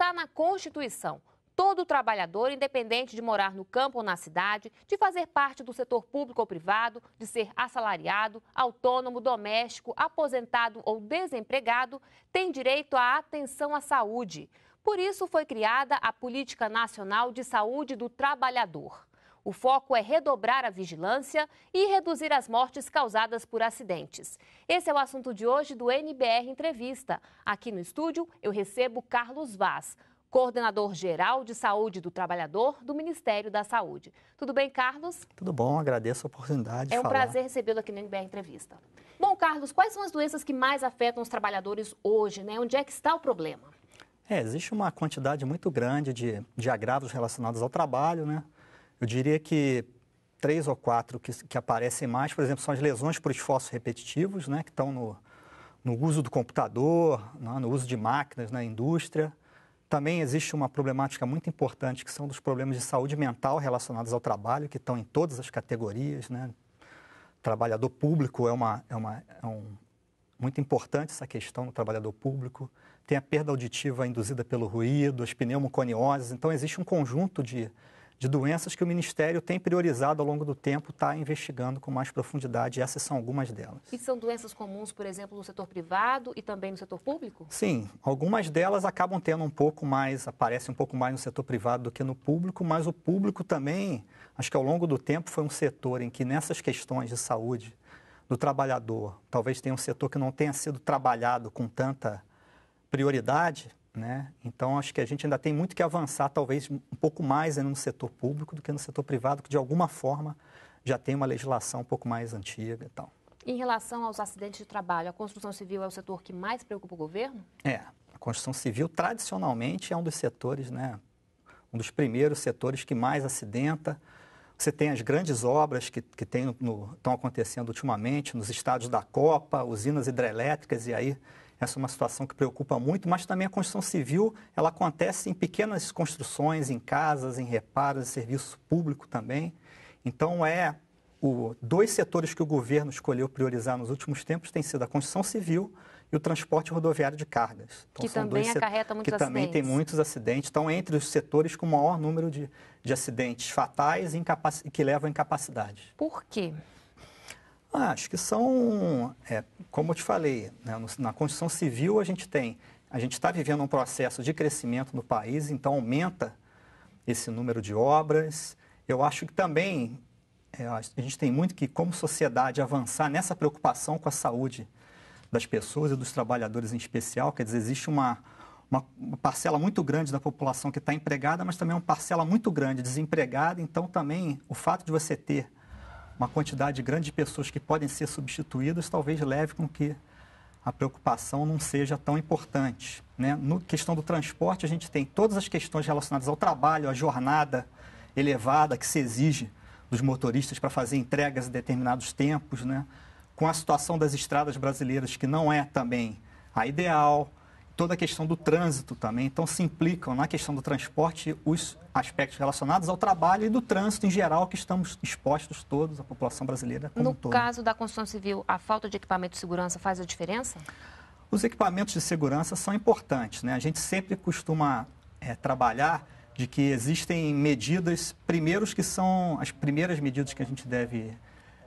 está na Constituição. Todo trabalhador, independente de morar no campo ou na cidade, de fazer parte do setor público ou privado, de ser assalariado, autônomo, doméstico, aposentado ou desempregado, tem direito à atenção à saúde. Por isso foi criada a Política Nacional de Saúde do Trabalhador. O foco é redobrar a vigilância e reduzir as mortes causadas por acidentes. Esse é o assunto de hoje do NBR Entrevista. Aqui no estúdio eu recebo Carlos Vaz, coordenador-geral de Saúde do Trabalhador do Ministério da Saúde. Tudo bem, Carlos? Tudo bom, agradeço a oportunidade de falar. É um prazer recebê-lo aqui no NBR Entrevista. Bom, Carlos, quais são as doenças que mais afetam os trabalhadores hoje, né? Onde é que está o problema? Existe uma quantidade muito grande de agravos relacionados ao trabalho, né? Eu diria que 3 ou 4 que aparecem mais, por exemplo, são as lesões por esforços repetitivos, né? Que estão no uso do computador, né? No uso de máquinas na indústria. Também existe uma problemática muito importante, que são dos problemas de saúde mental relacionados ao trabalho, que estão em todas as categorias, né? Trabalhador público muito importante essa questão do trabalhador público. Tem a perda auditiva induzida pelo ruído, as pneumoconioses. Então, existe um conjunto de doenças que o Ministério tem priorizado ao longo do tempo, está investigando com mais profundidade, e essas são algumas delas. E são doenças comuns, por exemplo, no setor privado e também no setor público? Sim, algumas delas acabam tendo um pouco mais, aparecem um pouco mais no setor privado do que no público, mas o público também, acho que ao longo do tempo foi um setor em que nessas questões de saúde do trabalhador, talvez tenha um setor que não tenha sido trabalhado com tanta prioridade, né? Então, acho que a gente ainda tem muito que avançar, talvez um pouco mais no setor público do que no setor privado, que de alguma forma já tem uma legislação um pouco mais antiga e tal. Em relação aos acidentes de trabalho, a construção civil é o setor que mais preocupa o governo? A construção civil tradicionalmente é um dos setores, né? Um dos primeiros setores que mais acidenta. Você tem as grandes obras que estão acontecendo ultimamente nos estádios da Copa, usinas hidrelétricas, e aí essa é uma situação que preocupa muito, mas também a construção civil, ela acontece em pequenas construções, em casas, em reparos, em serviço público também. Então, dois setores que o governo escolheu priorizar nos últimos tempos têm sido a construção civil e o transporte rodoviário de cargas. Então, que também acarreta muitos acidentes. Que também tem muitos acidentes. Estão entre os setores com o maior número de acidentes fatais e que levam à incapacidade. Por quê? Acho que são, como eu te falei, né, na Constituição Civil a gente está vivendo um processo de crescimento no país, então aumenta esse número de obras. Eu acho que também a gente tem muito que, como sociedade, avançar nessa preocupação com a saúde das pessoas e dos trabalhadores em especial. Quer dizer, existe uma parcela muito grande da população que está empregada, mas também uma parcela muito grande desempregada, então também o fato de você ter uma quantidade grande de pessoas que podem ser substituídas, talvez leve com que a preocupação não seja tão importante, né? Na questão do transporte, a gente tem todas as questões relacionadas ao trabalho, à jornada elevada que se exige dos motoristas para fazer entregas em determinados tempos, né? Com a situação das estradas brasileiras, que não é também a ideal, toda a questão do trânsito também. Então, se implicam na questão do transporte os aspectos relacionados ao trabalho e do trânsito em geral, que estamos expostos todos, a população brasileira como um todo. No caso da construção civil, a falta de equipamento de segurança faz a diferença? Os equipamentos de segurança são importantes, né? A gente sempre costuma trabalhar de que existem medidas, as primeiras medidas que a gente deve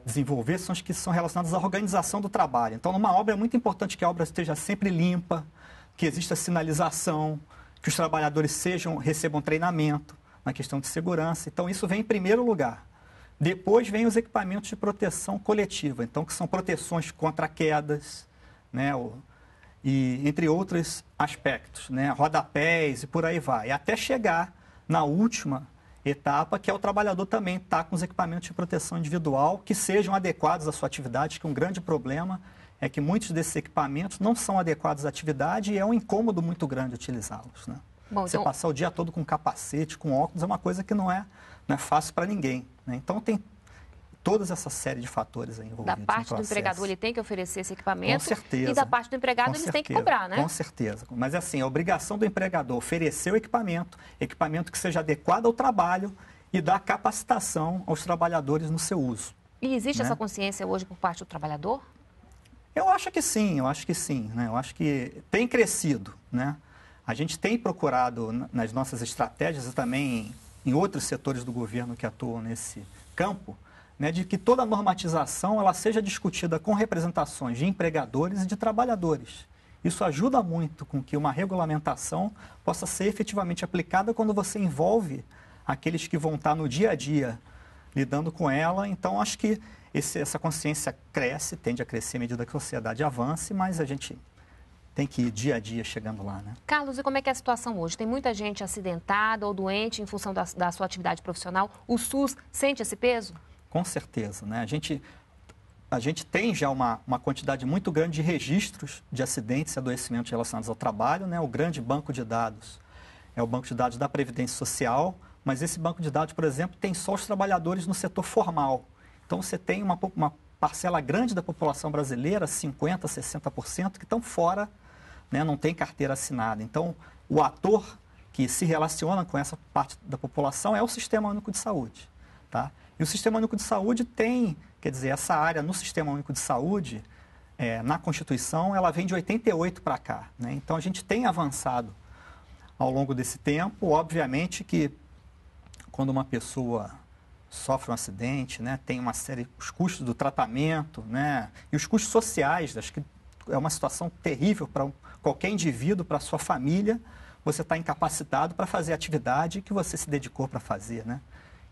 desenvolver são as que são relacionadas à organização do trabalho. Então, numa obra é muito importante que a obra esteja sempre limpa, que exista sinalização, que os trabalhadores recebam treinamento na questão de segurança. Então, isso vem em primeiro lugar. Depois, vem os equipamentos de proteção coletiva, então, que são proteções contra quedas, né, e entre outros aspectos, né, rodapés e por aí vai. Até chegar na última etapa, que é o trabalhador também estar com os equipamentos de proteção individual que sejam adequados à sua atividade, que é um grande problema. É que muitos desses equipamentos não são adequados à atividade e é um incômodo muito grande utilizá-los, né? Bom, você passar o dia todo com capacete, com óculos, é uma coisa que não é fácil para ninguém, né? Então, tem toda essa série de fatores aí envolvidos. Da parte do empregador, ele tem que oferecer esse equipamento. Com certeza. E da parte do empregado, eles têm que cobrar, né? Com certeza. Mas, assim, a obrigação do empregador é oferecer o equipamento que seja adequado ao trabalho e dar capacitação aos trabalhadores no seu uso. E existe, né, essa consciência hoje por parte do trabalhador? Eu acho que sim, né? Eu acho que tem crescido, né? A gente tem procurado nas nossas estratégias e também em outros setores do governo que atuam nesse campo, né, de que toda a normatização ela seja discutida com representações de empregadores e de trabalhadores. Isso ajuda muito com que uma regulamentação possa ser efetivamente aplicada quando você envolve aqueles que vão estar no dia a dia lidando com ela. Então, acho que essa consciência cresce, tende a crescer à medida que a sociedade avance, mas a gente tem que ir dia a dia chegando lá, né? Carlos, e como é que é a situação hoje? Tem muita gente acidentada ou doente em função da sua atividade profissional. O SUS sente esse peso? Com certeza, né? A gente tem já uma quantidade muito grande de registros de acidentes e adoecimentos relacionados ao trabalho, né? O grande banco de dados é o banco de dados da Previdência Social, mas esse banco de dados, por exemplo, tem só os trabalhadores no setor formal. Então, você tem uma parcela grande da população brasileira, 50%, 60%, que estão fora, né? Não tem carteira assinada. Então, o ator que se relaciona com essa parte da população é o Sistema Único de Saúde, tá? E o Sistema Único de Saúde tem, quer dizer, essa área no Sistema Único de Saúde, na Constituição, ela vem de 88 para cá, né? Então, a gente tem avançado ao longo desse tempo. Obviamente que quando uma pessoa sofre um acidente, né, tem uma série, os custos do tratamento, né, e os custos sociais, acho que é uma situação terrível para qualquer indivíduo, para a sua família, você está incapacitado para fazer a atividade que você se dedicou para fazer, né?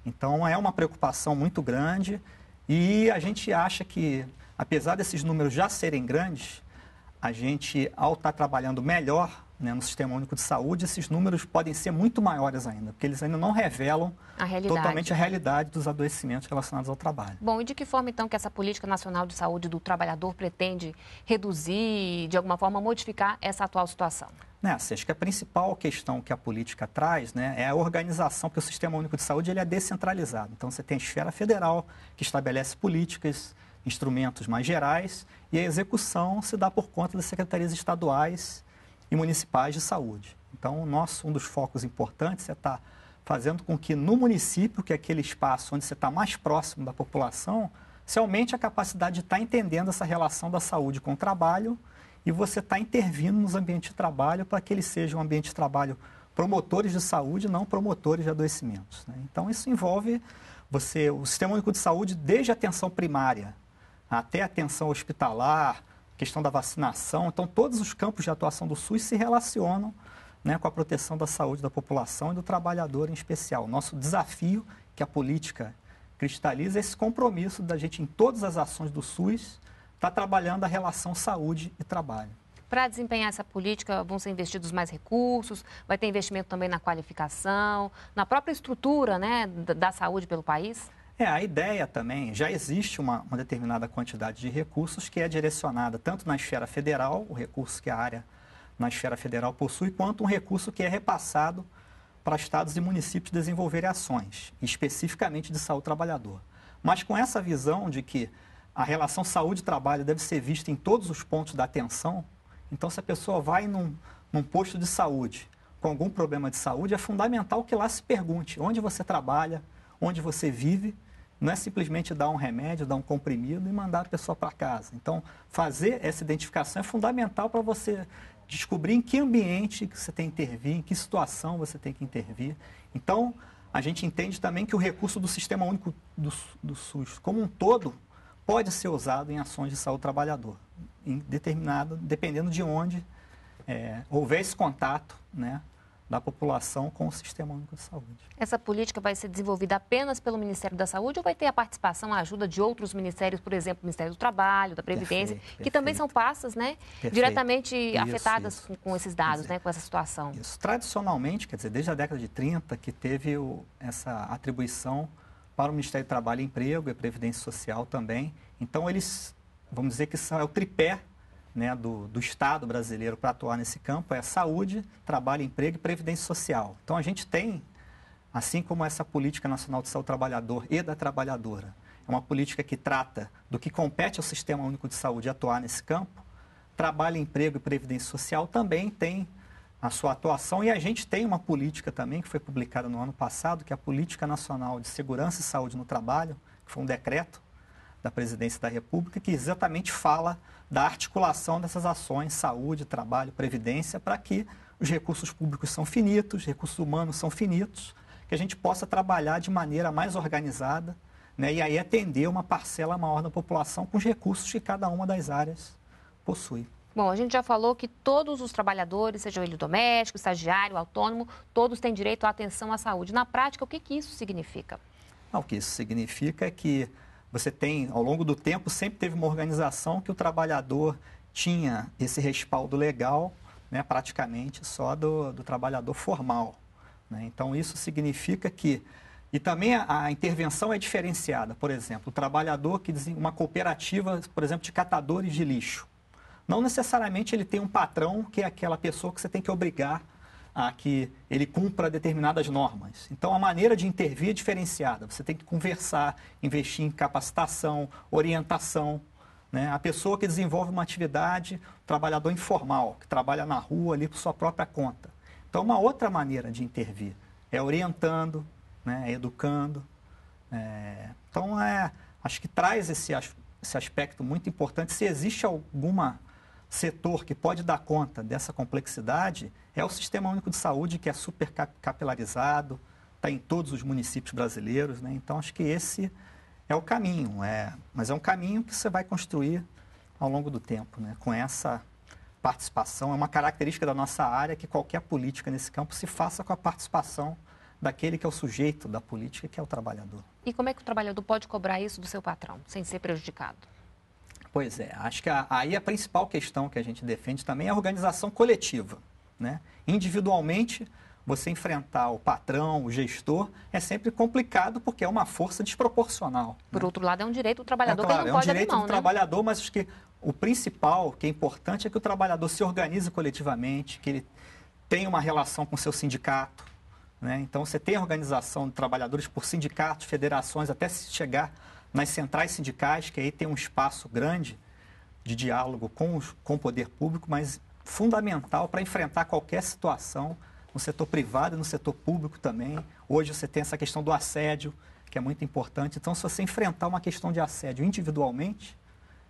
Então, é uma preocupação muito grande e a gente acha que, apesar desses números já serem grandes, a gente, ao estar trabalhando melhor, né, no Sistema Único de Saúde, esses números podem ser muito maiores ainda, porque eles ainda não revelam totalmente a realidade dos adoecimentos relacionados ao trabalho. Bom, e de que forma, então, que essa Política Nacional de Saúde do Trabalhador pretende reduzir, de alguma forma, modificar essa atual situação? Acho que a principal questão que a política traz, né, é a organização, porque o Sistema Único de Saúde ele é descentralizado. Então, você tem a esfera federal, que estabelece políticas, instrumentos mais gerais, e a execução se dá por conta das secretarias estaduais e municipais de saúde. Então, um dos focos importantes é estar fazendo com que no município, que é aquele espaço onde você está mais próximo da população, se aumente a capacidade de estar entendendo essa relação da saúde com o trabalho e você está intervindo nos ambientes de trabalho para que ele seja um ambiente de trabalho promotores de saúde, não promotores de adoecimentos, né? Então, isso envolve o Sistema Único de Saúde, desde a atenção primária até a atenção hospitalar, questão da vacinação. Então, todos os campos de atuação do SUS se relacionam, né, com a proteção da saúde da população e do trabalhador em especial. Nosso desafio, que a política cristaliza, é esse compromisso da gente, em todas as ações do SUS, estar trabalhando a relação saúde e trabalho. Para desempenhar essa política, vão ser investidos mais recursos, vai ter investimento também na qualificação, na própria estrutura, né, da saúde pelo país? A ideia também, já existe uma determinada quantidade de recursos que é direcionada tanto na esfera federal, o recurso que a área na esfera federal possui, quanto um recurso que é repassado para estados e municípios desenvolverem ações, especificamente de saúde trabalhador. Mas com essa visão de que a relação saúde-trabalho deve ser vista em todos os pontos da atenção, então se a pessoa vai num posto de saúde com algum problema de saúde, é fundamental que lá se pergunte onde você trabalha, onde você vive. Não é simplesmente dar um remédio, dar um comprimido e mandar a pessoa para casa. Então, fazer essa identificação é fundamental para você descobrir em que ambiente que você tem que intervir, em que situação você tem que intervir. Então, a gente entende também que o recurso do Sistema Único do SUS, como um todo, pode ser usado em ações de saúde trabalhador, dependendo de onde houver esse contato, né, da população com o Sistema Único de Saúde. Essa política vai ser desenvolvida apenas pelo Ministério da Saúde ou vai ter a participação, a ajuda de outros ministérios, por exemplo, o Ministério do Trabalho, da Previdência, que também são pastas, né, diretamente afetadas com esses dados, né, com essa situação? Isso. Tradicionalmente, quer dizer, desde a década de 30, que teve essa atribuição para o Ministério do Trabalho e Emprego e a Previdência Social também. Então, eles, vamos dizer que é o tripé, né, do Estado brasileiro para atuar nesse campo, é saúde, trabalho, emprego e previdência social. Então, a gente tem, assim como essa Política Nacional de Saúde do Trabalhador e da Trabalhadora, é uma política que trata do que compete ao Sistema Único de Saúde atuar nesse campo, trabalho, emprego e previdência social também tem a sua atuação e a gente tem uma política também que foi publicada no ano passado, que é a Política Nacional de Segurança e Saúde no Trabalho, que foi um decreto da Presidência da República, que exatamente fala da articulação dessas ações, saúde, trabalho, previdência, para que os recursos públicos são finitos, os recursos humanos são finitos, que a gente possa trabalhar de maneira mais organizada, né, e aí atender uma parcela maior da população com os recursos que cada uma das áreas possui. Bom, a gente já falou que todos os trabalhadores, seja ele doméstico, estagiário, autônomo, todos têm direito à atenção à saúde. Na prática, o que que isso significa? Não, o que isso significa é que você tem, ao longo do tempo, sempre teve uma organização que o trabalhador tinha esse respaldo legal, né, praticamente só do trabalhador formal, né? Então, isso significa que... E também a intervenção é diferenciada. Por exemplo, o trabalhador que desenvolve uma cooperativa, por exemplo, de catadores de lixo. Não necessariamente ele tem um patrão que é aquela pessoa que você tem que obrigar a que ele cumpra determinadas normas. Então, a maneira de intervir é diferenciada. Você tem que conversar, investir em capacitação, orientação, né? A pessoa que desenvolve uma atividade, o trabalhador informal, que trabalha na rua ali por sua própria conta. Então, uma outra maneira de intervir é orientando, né? É educando. Então, acho que traz esse aspecto muito importante. Se existe alguma... setor que pode dar conta dessa complexidade é o Sistema Único de Saúde, que é super capilarizado, está em todos os municípios brasileiros, né? Então, acho que esse é o caminho, mas é um caminho que você vai construir ao longo do tempo, né? Com essa participação, é uma característica da nossa área que qualquer política nesse campo se faça com a participação daquele que é o sujeito da política, que é o trabalhador. E como é que o trabalhador pode cobrar isso do seu patrão, sem ser prejudicado? Pois é, acho que aí a principal questão que a gente defende também é a organização coletiva, né? Individualmente, você enfrentar o patrão, o gestor, é sempre complicado porque é uma força desproporcional. Por outro lado, é um direito do trabalhador que não pode abrir mão, né? É um direito do trabalhador, mas acho que o principal, que é importante, é que o trabalhador se organize coletivamente, que ele tenha uma relação com o seu sindicato, né? Então, você tem a organização de trabalhadores por sindicatos, federações, até se chegar... nas centrais sindicais, que aí tem um espaço grande de diálogo com o poder público, mas fundamental para enfrentar qualquer situação no setor privado e no setor público também. Hoje você tem essa questão do assédio, que é muito importante. Então, se você enfrentar uma questão de assédio individualmente,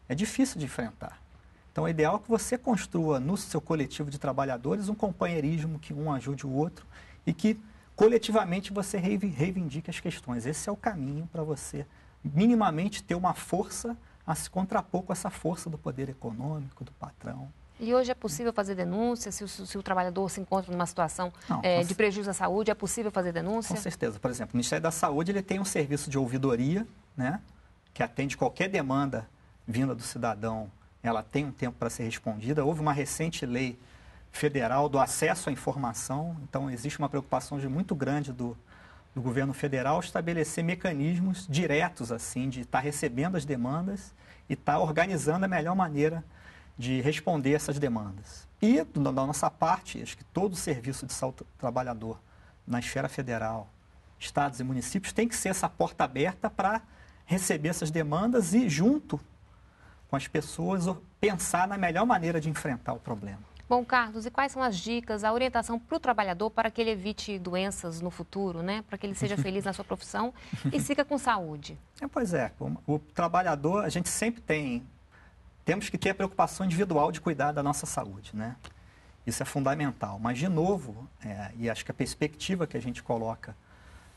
é difícil de enfrentar. Então, é ideal que você construa no seu coletivo de trabalhadores um companheirismo que um ajude o outro e que coletivamente você reivindique as questões. Esse é o caminho para você... minimamente ter uma força a se contrapor com essa força do poder econômico, do patrão. E hoje é possível fazer denúncia? Se o trabalhador se encontra numa situação de prejuízo à saúde, é possível fazer denúncia? Com certeza. Por exemplo, o Ministério da Saúde ele tem um serviço de ouvidoria, né, que atende qualquer demanda vinda do cidadão. Ela tem um tempo para ser respondida. Houve uma recente lei federal do acesso à informação, então existe uma preocupação muito grande do governo federal estabelecer mecanismos diretos, assim, de estar recebendo as demandas e estar organizando a melhor maneira de responder essas demandas. E, da nossa parte, acho que todo o serviço de saúde do trabalhador na esfera federal, estados e municípios, tem que ser essa porta aberta para receber essas demandas e, junto com as pessoas, pensar na melhor maneira de enfrentar o problema. Bom, Carlos, e quais são as dicas, a orientação para o trabalhador para que ele evite doenças no futuro, né? Para que ele seja feliz na sua profissão e siga com saúde? Pois é, o trabalhador, a gente sempre temos que ter a preocupação individual de cuidar da nossa saúde, né? Isso é fundamental, mas de novo, e acho que a perspectiva que a gente coloca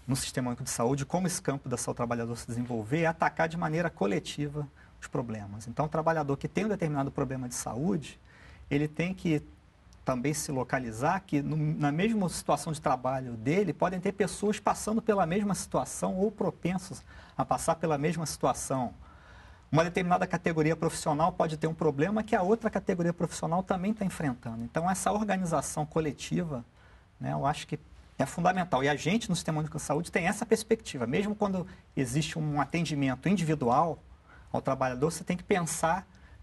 no Sistema Único de Saúde, como esse campo da saúde do trabalhador se desenvolver, é atacar de maneira coletiva os problemas. Então, o trabalhador que tem um determinado problema de saúde... ele tem que também se localizar que na mesma situação de trabalho dele podem ter pessoas passando pela mesma situação ou propensos a passar pela mesma situação. Uma determinada categoria profissional pode ter um problema que a outra categoria profissional também está enfrentando. Então, essa organização coletiva, né, eu acho que é fundamental. E a gente, no Sistema Único de Saúde, tem essa perspectiva. Mesmo quando existe um atendimento individual ao trabalhador, você tem que pensar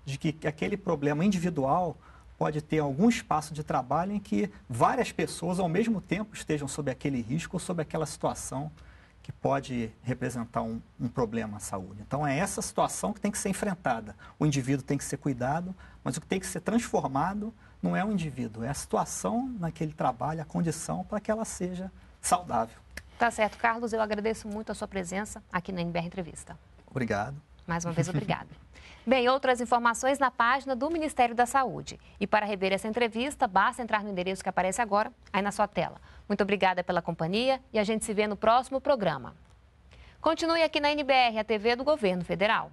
de que aquele problema individual... pode ter algum espaço de trabalho em que várias pessoas, ao mesmo tempo, estejam sob aquele risco ou sob aquela situação que pode representar um problema à saúde. Então, é essa situação que tem que ser enfrentada. O indivíduo tem que ser cuidado, mas o que tem que ser transformado não é o indivíduo, é a situação naquele trabalho, a condição para que ela seja saudável. Tá certo, Carlos. Eu agradeço muito a sua presença aqui na NBR Entrevista. Obrigado. Mais uma vez, obrigada. Bem, outras informações na página do Ministério da Saúde. E para rever essa entrevista, basta entrar no endereço que aparece agora, aí na sua tela. Muito obrigada pela companhia e a gente se vê no próximo programa. Continue aqui na NBR, a TV do Governo Federal.